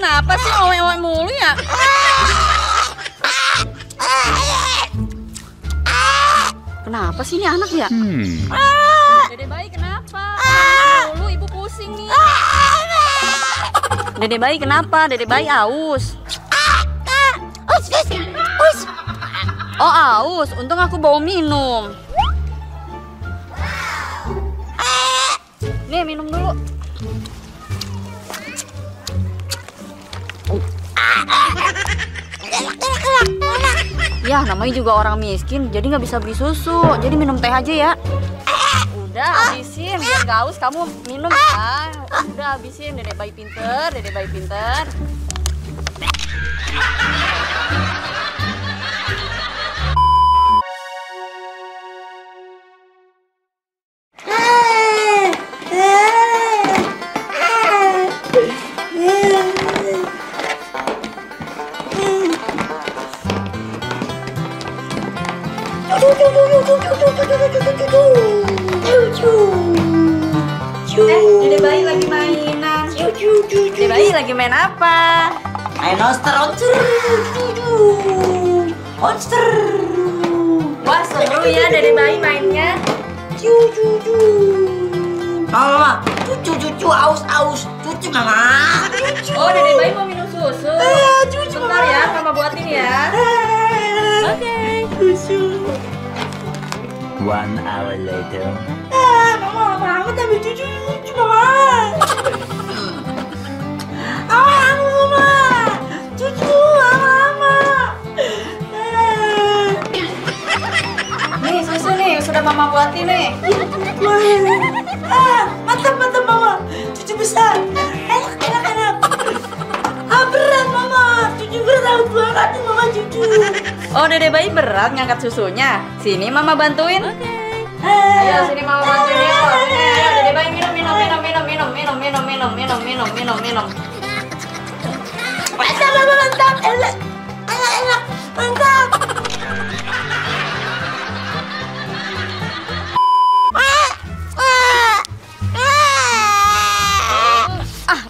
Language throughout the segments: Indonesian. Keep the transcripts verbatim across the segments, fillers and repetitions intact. Kenapa sih owe-owe mulu ya? Kenapa sih ini anak ya? Hmm. Dede bayi kenapa? Mulu ibu pusing nih. Dede bayi kenapa? Dede bayi aus. Oh aus, untung aku bawa minum. Nih minum dulu. Ya namanya juga orang miskin, jadi nggak bisa beli susu, jadi minum teh aja ya. Udah habisin, biar nggak haus kamu minum ya. Udah habisin, dedek bayi pinter, dedek bayi pinter. Lagi main apa? Main monster monster. Monster. Wah seru ya Dede Bayi mainnya. Cucu cucu. Mama, cucu cucu aus aus cucu mama. Oh Dede Bayi mau minum susu. Bentar ya, mama buatin ya. Oke. Susu. One hour later. Ah, mama bangun tapi cucu cucu mama. Sudah mama buatin nih. Ah, mantap mantap mama. Cucu besar. Enak enak enak. Ah, berat mama. Cucu berat banget nih mama cucu. Oh Dede Bayi berat ngangkat susunya. Sini mama bantuin. Oke. Okay. Ayo sini mama bantuin ya. Ayo Dede Bayi minum minum minum minum minum minum minum minum minum minum minum minum. Mantap mama mantap. Enak enak enak. Mantap.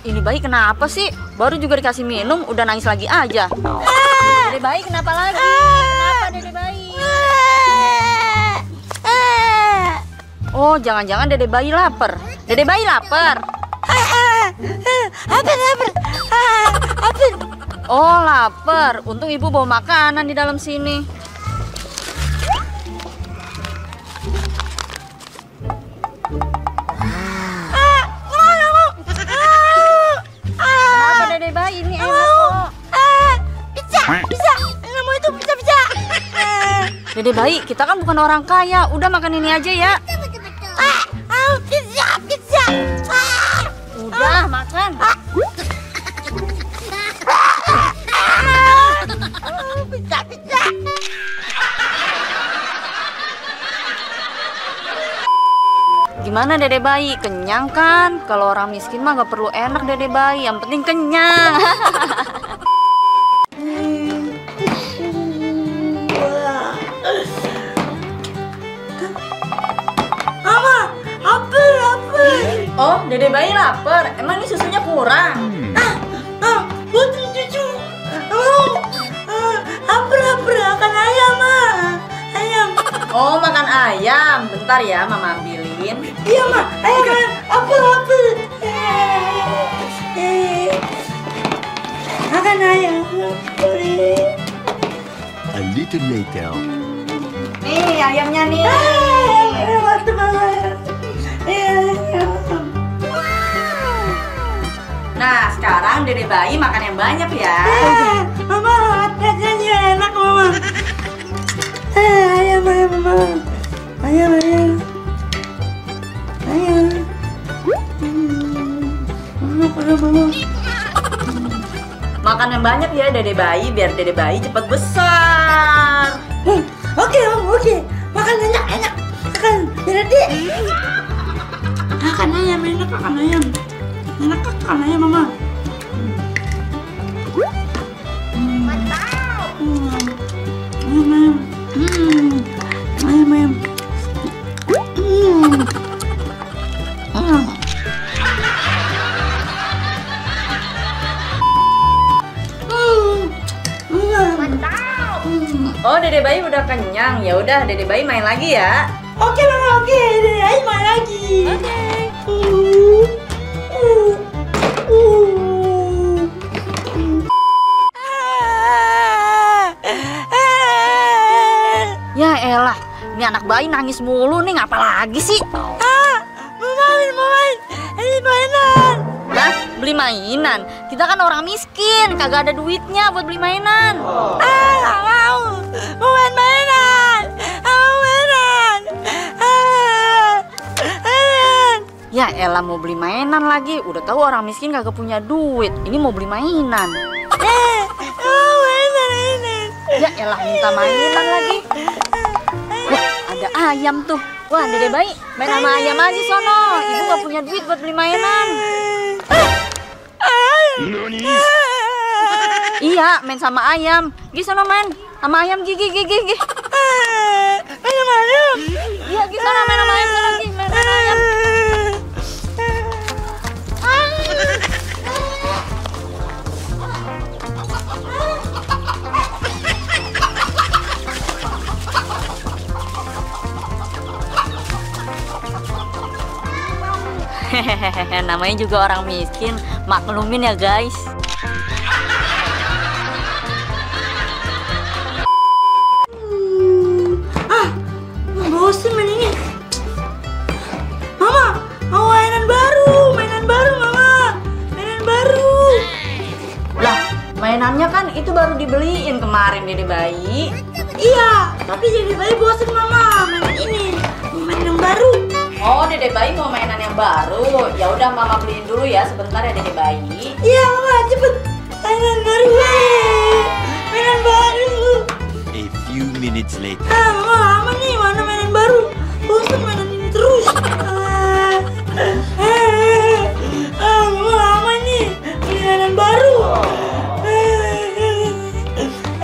Dede Bayi kenapa sih? Baru juga dikasih minum, udah nangis lagi aja. Dede Bayi kenapa lagi? Kenapa Dede Bayi? Oh, jangan-jangan Dede Bayi lapar. Dede Bayi lapar. Lapar, lapar. Lapar. Oh, lapar. Untung ibu bawa makanan di dalam sini. Dede Bayi, kita kan bukan orang kaya. Udah makan ini aja ya. Betul, betul, betul. Ah, ah, pizza, pizza. Ah, udah ah, makan. Ah, ah, pizza, pizza. Gimana Dede Bayi? Kenyang kan? Kalau orang miskin mah gak perlu enak Dede Bayi. Yang penting kenyang. Oh, Dede Bayi lapar. Emang ini susunya kurang? Ah, ah, buatin cucu. Oh, lapar-lapar makan ayam, Ma. Ayam. Oh, makan ayam. Bentar ya, Mama ambilin. Iya, Ma. Ayam, ayam. Apel-apel. Makan ayam. A little later. Nih, ayamnya nih. Ayam, mantap banget. Nah, sekarang Dede Bayi makan yang banyak ya. Mama, rasanya enak. banget ya dede bayi, biar dede bayi cepet besar. Hmm, oke om, oke. Makan banyak, enak. Makan, dede. Makan ayam, enak makan ayam. Enak makan ayam, mama. Hmm. Hmm. Ayam, ayam. Hmm. Ayam, ayam. Hmm. Hmm. Oh, dede bayi udah kenyang. Ya udah, dede bayi main lagi ya. Oke, mama, oke. Dede bayi main lagi. Oke. Uh, uh, uh. Ya elah, ini anak bayi nangis mulu nih, ngapa lagi sih? Ah, mau main, mau main. Ini mainan. Hah? Beli mainan? Kita kan orang miskin, kagak ada duitnya buat beli mainan. Oh. Ah, gak mau. Mau main mainan. Mau mainan. Ah, mainan. Ya elah, mau beli mainan lagi. Udah tahu orang miskin kagak punya duit. Ini mau beli mainan. Eh, mau mainan ini. Ya elah, minta mainan lagi. Wah, ada ayam tuh. Wah, dede bayi main sama ayam aja sono. Ibu gak punya duit buat beli mainan. Iya, main sama ayam. Gi sono main sama ayam, gigi gigi gigi. Main sama ayam. Iya, gi sono main sama ayam lagi, main sama ayam. Hehehe, namanya juga orang miskin, maklumin ya guys. Hmm, ah, bosen main ini. Mama, mau mainan baru, mainan baru mama, mainan baru. Lah, mainannya kan itu baru dibeliin kemarin dede bayi. Iya, tapi dede bayi bosen mama, mainan ini, mainan baru. Oh, dede bayi mau mainan yang baru. Ya udah, mama beliin dulu ya. Sebentar ya, dede bayi. Iya, mama, cepet. Mainan baru. Wey. Mainan baru. A few minutes later. Ah, mama lama nih, mana mainan baru? Bosan mainan ini terus. Ah, ah, ah, mama lama nih, mainan baru. Ah,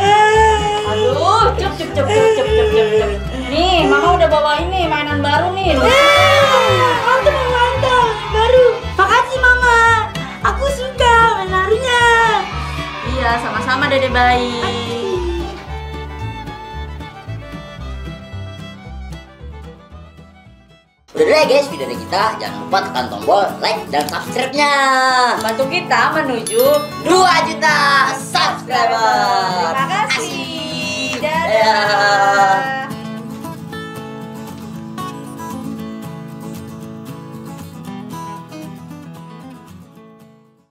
ah. Aduh, cep cep cep cep cep cep cep cep. Nih, mama udah bawa ini mainan baru nih. Sama-sama dede bayi. Udah dulu ya guys video dari kita. Jangan lupa tekan tombol like dan subscribe-nya. Bantu kita menuju dua juta subscriber. Terima kasih.